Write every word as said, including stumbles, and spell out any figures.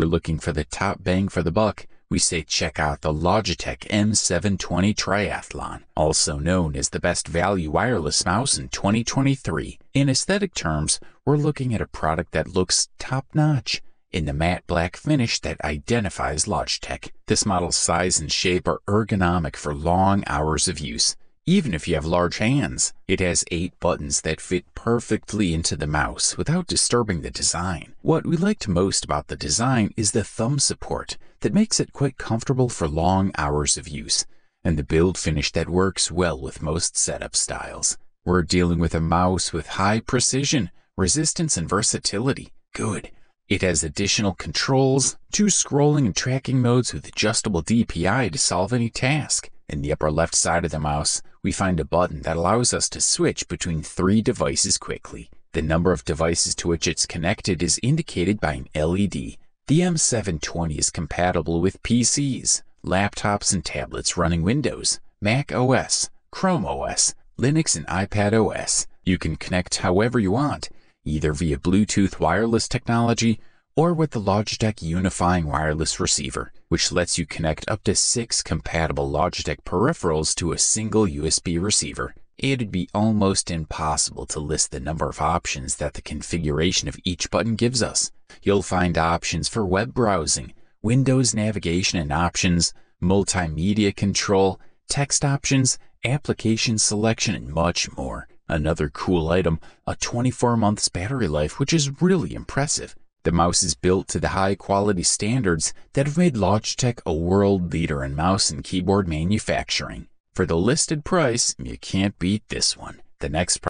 We're looking for the top bang for the buck. We say check out the Logitech M seven twenty Triathlon, also known as the best value wireless mouse in twenty twenty-three. In aesthetic terms, we're looking at a product that looks top-notch in the matte black finish that identifies Logitech. This model's size and shape are ergonomic for long hours of use, even if you have large hands. It has eight buttons that fit perfectly into the mouse without disturbing the design. What we liked most about the design is the thumb support that makes it quite comfortable for long hours of use, and the build finish that works well with most setup styles. We're dealing with a mouse with high precision, resistance, and versatility. Good. It has additional controls, two scrolling and tracking modes with adjustable D P I to solve any task. In the upper left side of the mouse, we find a button that allows us to switch between three devices quickly. The number of devices to which it's connected is indicated by an L E D. The M seven twenty is compatible with P Cs, laptops and tablets running Windows, Mac O S, Chrome O S, Linux and iPad O S. You can connect however you want, either via Bluetooth wireless technology or with the Logitech Unifying Wireless Receiver, which lets you connect up to six compatible Logitech peripherals to a single U S B receiver. It'd be almost impossible to list the number of options that the configuration of each button gives us. You'll find options for web browsing, Windows navigation and options, multimedia control, text options, application selection, and much more. Another cool item, a twenty-four months battery life, which is really impressive. The mouse is built to the high-quality standards that have made Logitech a world leader in mouse and keyboard manufacturing. For the listed price, you can't beat this one. The next